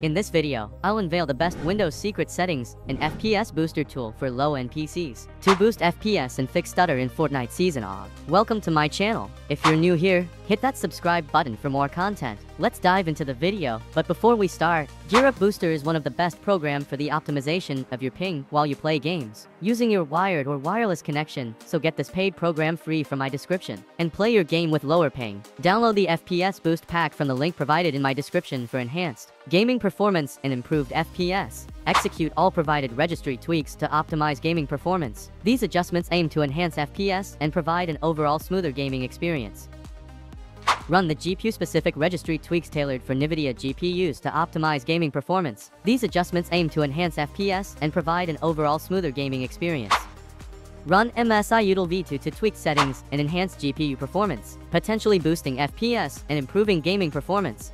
In this video, I'll unveil the best Windows secret settings, an FPS booster tool for low-end PCs, to boost FPS and fix stutter in Fortnite Season Off. Welcome to my channel. If you're new here, hit that subscribe button for more content. Let's dive into the video, but before we start, Gear Up Booster is one of the best programs for the optimization of your ping while you play games, using your wired or wireless connection, so get this paid program free from my description, and play your game with lower ping. Download the FPS Boost Pack from the link provided in my description for enhanced gaming performance and improved FPS. Execute all provided registry tweaks to optimize gaming performance. These adjustments aim to enhance FPS and provide an overall smoother gaming experience. Run the GPU-specific registry tweaks tailored for NVIDIA GPUs to optimize gaming performance. These adjustments aim to enhance FPS and provide an overall smoother gaming experience. Run MSI Util V2 to tweak settings and enhance GPU performance, potentially boosting FPS and improving gaming performance.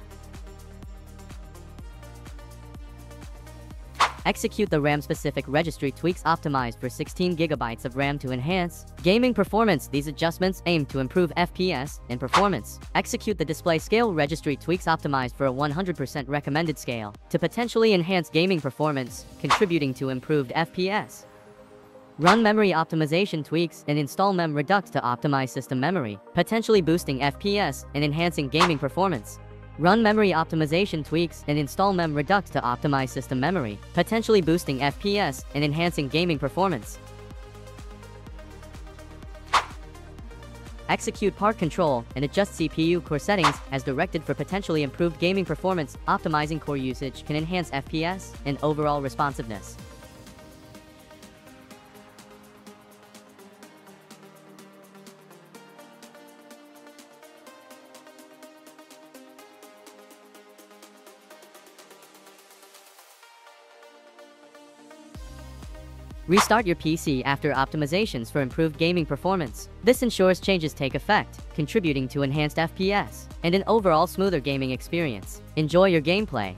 Execute the RAM-specific registry tweaks optimized for 16 GB of RAM to enhance gaming performance. These adjustments aim to improve FPS and performance. Execute the display scale registry tweaks optimized for a 100% recommended scale to potentially enhance gaming performance, contributing to improved FPS. Run memory optimization tweaks and install MemReduct to optimize system memory, potentially boosting FPS and enhancing gaming performance. Run memory optimization tweaks and install MemReduct to optimize system memory, potentially boosting FPS and enhancing gaming performance. Execute part control and adjust CPU core settings as directed for potentially improved gaming performance. Optimizing core usage can enhance FPS and overall responsiveness. Restart your PC after optimizations for improved gaming performance. This ensures changes take effect, contributing to enhanced FPS and an overall smoother gaming experience. Enjoy your gameplay.